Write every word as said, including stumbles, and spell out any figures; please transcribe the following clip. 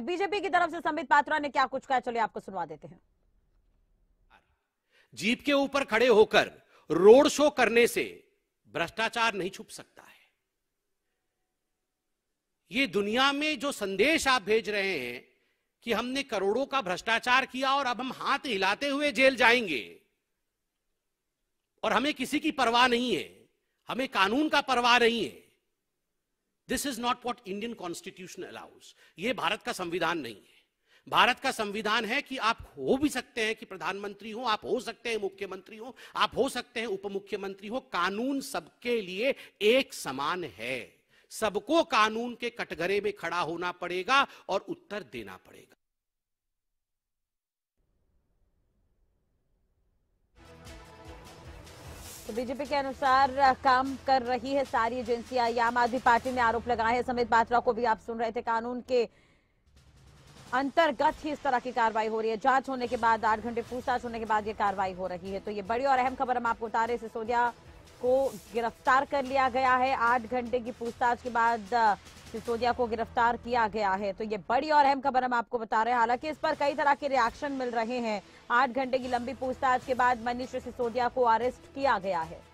BJP की तरफ से संबित पात्रा ने क्या कुछ कहा, चलिए आपको सुनवा देते हैं। जीप के ऊपर खड़े होकर रोड शो करने से भ्रष्टाचार नहीं छुप सकता है। ये दुनिया में जो संदेश आप भेज रहे हैं कि हमने करोड़ों का भ्रष्टाचार किया और अब हम हाथ हिलाते हुए जेल जाएंगे और हमें किसी की परवाह नहीं है, हमें कानून का परवाह नहीं है, this is not what Indian constitution allows. ये भारत का संविधान नहीं है। भारत का संविधान है कि आप हो भी सकते हैं कि प्रधानमंत्री हो, आप हो सकते हैं मुख्यमंत्री हो, आप हो सकते हैं उप मुख्यमंत्री हो। कानून सबके लिए एक समान है, सबको कानून के कटघरे में खड़ा होना पड़ेगा और उत्तर देना पड़ेगा। तो बीजेपी के अनुसार काम कर रही है सारी एजेंसियां। आम आदमी पार्टी ने आरोप लगाए हैं, संबित पात्रा को भी आप सुन रहे थे, कानून के अंतर्गत ही इस तरह की कार्रवाई हो रही है। जांच होने के बाद, आठ घंटे पूछताछ होने के बाद ये कार्रवाई हो रही है। तो ये बड़ी और अहम खबर हम आपको बता रहे हैं। सिसोदिया को गिरफ्तार कर लिया गया है। आठ घंटे की पूछताछ के बाद सिसोदिया को गिरफ्तार किया गया है। तो ये बड़ी और अहम खबर हम आपको बता रहे हैं। हालांकि इस पर कई तरह के रिएक्शन मिल रहे हैं। आठ घंटे की लंबी पूछताछ के बाद मनीष सिसोदिया को अरेस्ट किया गया है।